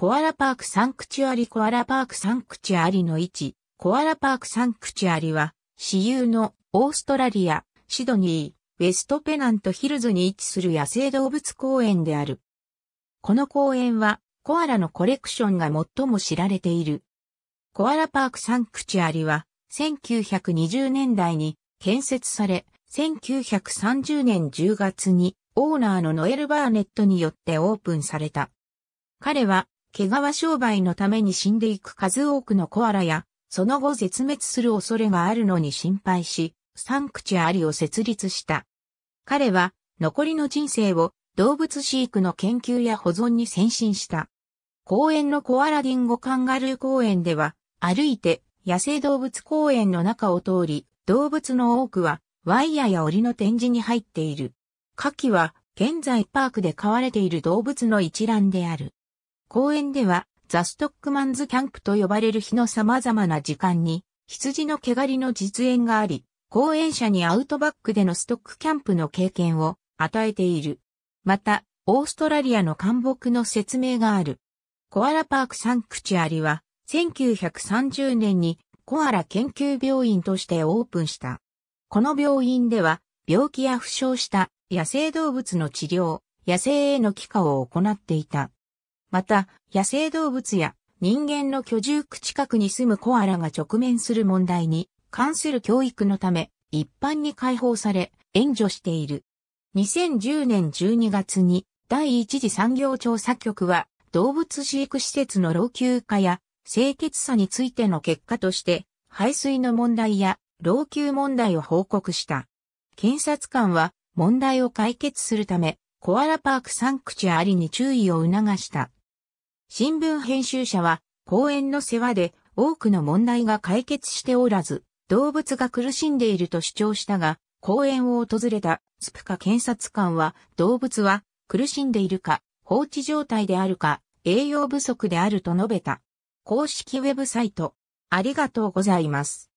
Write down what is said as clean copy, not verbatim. コアラパークサンクチュアリコアラパークサンクチュアリの位置、コアラパークサンクチュアリは、私有のオーストラリア、シドニー、ウェストペナントヒルズに位置する野生動物公園である。この公園は、コアラのコレクションが最も知られている。コアラパークサンクチュアリは、1920年代に建設され、1930年10月にオーナーのノエル・バーネットによってオープンされた。彼は、毛皮商売のために死んでいく数多くのコアラや、その後絶滅する恐れがあるのに心配し、サンクチュアリを設立した。彼は、残りの人生を動物飼育の研究や保存に専心した。公園のコアラディンゴカンガルー公園では、歩いて野生動物公園の中を通り、動物の多くはワイヤや檻の展示に入っている。下記は、現在パークで飼われている動物の一覧である。公園では、ザ・ストックマンズ・キャンプと呼ばれる日の様々な時間に、羊の毛刈りの実演があり、講演者にアウトバックでのストックキャンプの経験を与えている。また、オーストラリアの灌木の説明がある。コアラパークサンクチュアリは、1930年にコアラ研究病院としてオープンした。この病院では、病気や負傷した野生動物の治療、野生への帰化を行っていた。また、野生動物や人間の居住区近くに住むコアラが直面する問題に関する教育のため、一般に開放され、援助している。2010年12月に、第一次産業調査局は、動物飼育施設の老朽化や清潔さについての結果として、排水の問題や老朽問題を報告した。検察官は、問題を解決するため、コアラパークサンクチュアリに注意を促した。新聞編集者は公園の世話で多くの問題が解決しておらず動物が苦しんでいると主張したが公園を訪れたスプカ検察官は動物は苦しんでいるか放置状態であるか栄養不足であると述べた。公式ウェブサイトありがとうございます。